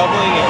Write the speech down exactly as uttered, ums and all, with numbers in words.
doubling it.